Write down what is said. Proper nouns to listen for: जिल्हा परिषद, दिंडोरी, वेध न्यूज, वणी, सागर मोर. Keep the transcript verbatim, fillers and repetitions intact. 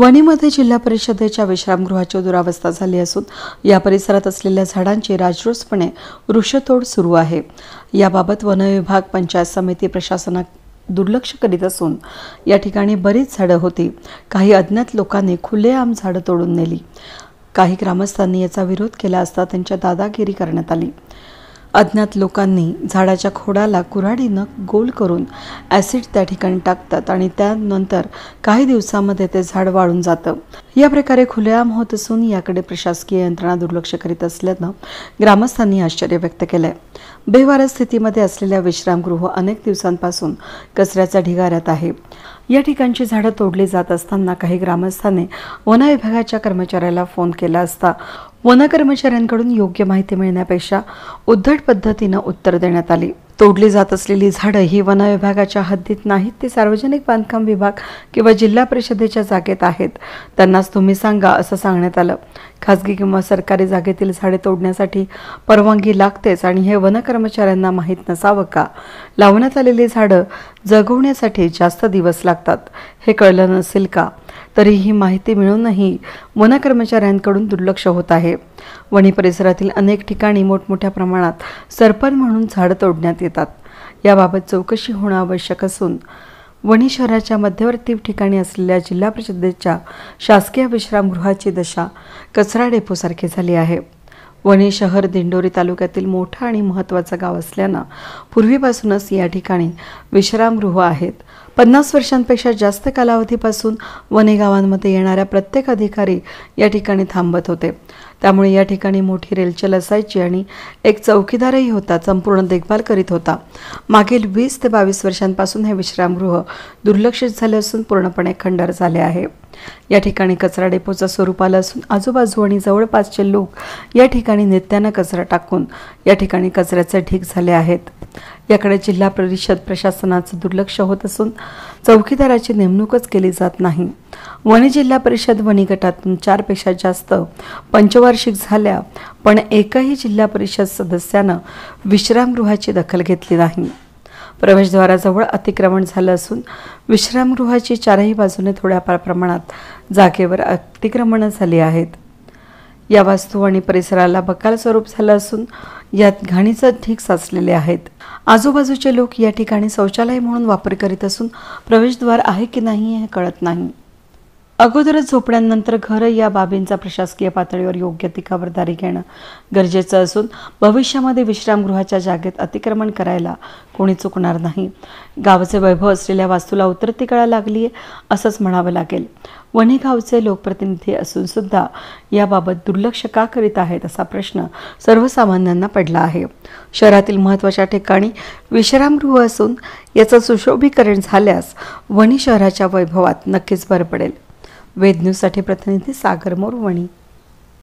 वणीमध्ये जिल्हा परिषदेच्या विश्रामगृहाची दुरावस्था झाली असून या परिसरात असलेल्या झाडांची राजरोसपणे वृक्षतोड सुरू आहे। याबाबत वन विभाग पंचायत समिती प्रशासना दुर्लक्ष करीत असून या ठिकाणी बरीच झाडं होती। काही अज्ञात लोकांनी खुलेआम झाडं तोडून नेली। काही ग्रामस्थांनी याचा विरोध केला असता त्यांच्या दादागिरी करण्यात आली। अज्ञात लोकांनी झाडाच्या खोडाला कुऱ्हाडीने गोल करून ऍसिड त्या ठिकाणी टाकतात आणि त्यानंतर काही दिवसांमध्ये ते झाड वाळून जातं। या प्रकारे खुलेआम होत असून याकडे प्रशासकीय यंत्रणा दुर्लक्ष करीत असल्यानं ग्रामस्थांनी आश्चर्य व्यक्त केले। बेवारस स्थितीमध्ये असलेल्या विश्रामगृह अनेक दिवसांपासून कचऱ्याच्या ढिगाऱ्यात आहे। या ठिकाणची झाडं तोडली जात असताना काही ग्रामस्थांनी वन विभागाच्या कर्मचाऱ्याला फोन केला असता वन कर्मचाऱ्यांकडून योग्य माहिती मिळण्यापेक्षा उद्धट पद्धतीने उत्तर देण्यात आले। तोडली जात असलेली झाडं ही वन विभागाच्या हद्दीत नाहीत, ते सार्वजनिक बांधकाम विभाग किंवा जिल्हा परिषदेच्या जागेत आहेत, त्यांनाच तुम्ही सांगा असं सांगण्यात आलं। खासगी किंवा सरकारी जागेतील झाडे तोडण्यासाठी परवानगी लागतेच आणि हे वन कर्मचाऱ्यांना माहीत नसावं का? लावण्यात आलेली झाडं जगवण्यासाठी जास्त दिवस लागतात हे कळलं नसेल का? तरी ही माहिती मिळूनही वन कर्मचाऱ्यांकडून दुर्लक्ष होत आहे। वणी परिसरातील अनेक ठिकाणी मोठमोठ्या प्रमाणात सरपण म्हणून झाडं तोडण्यात येतात। याबाबत चौकशी होणं आवश्यक असून वणी शहराच्या मध्यवर्ती ठिकाणी असलेल्या जिल्हा परिषदेच्या शासकीय विश्रामगृहाची दशा कचरा डेपोसारखी झाली आहे। वणी शहर दिंडोरी तालुक्यातील मोठा आणि महत्त्वाचा गाव असल्यानं पूर्वीपासूनच या ठिकाणी विश्रामगृह आहेत। पन्नास वर्षांपेक्षा जास्त कालावधीपासून वणी गावांमध्ये येणाऱ्या प्रत्येक अधिकारी या ठिकाणी थांबत होते, त्यामुळे या ठिकाणी मोठी रेलचेल असायची आणि एक चौकीदारही होता, संपूर्ण देखभाल करीत होता। मागील वीस ते बावीस वर्षांपासून हे विश्रामगृह दुर्लक्षित झाले असून पूर्णपणे खंडर झाले आहे। या ठिकाणी कचरा डेपोचं स्वरूप आलं असून आजूबाजू आणि जवळपासचे लोक या ठिकाणी नित्यानं कचरा टाकून या ठिकाणी कचऱ्याचे ढीग झाले आहेत। याकडे जिल्हा परिषद प्रशासनाचं दुर्लक्ष होत असून चौकीदाराची नेमणूकच केली जात नाही। वणी जिल्हा परिषद वणी गटातून चार पेक्षा जास्त पंचवार्षिक झाल्या, पण एकही जिल्हा परिषद सदस्यानं विश्रामगृहाची दखल घेतली नाही। प्रवेशद्वाराजवळ अतिक्रमण झालं असून विश्रामगृहाची चारही बाजूने थोड्याफार प्रमाणात जागेवर अतिक्रमणं झाली आहेत। या वास्तू आणि परिसराला बकाल स्वरूप झालं असून यात घाणीचं ढीग साचलेले आहेत। आजूबाजूचे लोक या ठिकाणी शौचालय म्हणून वापर करीत असून प्रवेशद्वार आहे की नाही हे कळत नाही। अगोदरच झोपड्यांनंतर घर या बाबींचा प्रशासकीय पातळीवर योग्य ती खबरदारी घेणं गरजेचं असून भविष्यामध्ये विश्रामगृहाच्या जागेत अतिक्रमण करायला कोणी चुकणार नाही। गावाचे वैभव असलेल्या वास्तूला उतरती कळा लागली आहे असंच म्हणावं लागेल। वणी गावचे लोकप्रतिनिधी असून सुद्धा याबाबत दुर्लक्ष का करीत आहेत असा प्रश्न सर्वसामान्यांना पडला आहे। शहरातील महत्त्वाच्या ठिकाणी विश्रामगृह असून याचं सुशोभीकरण झाल्यास वणी शहराच्या वैभवात नक्कीच भर पडेल। वेद न्यूज साठी प्रतिनिधी सागर मोर, वणी।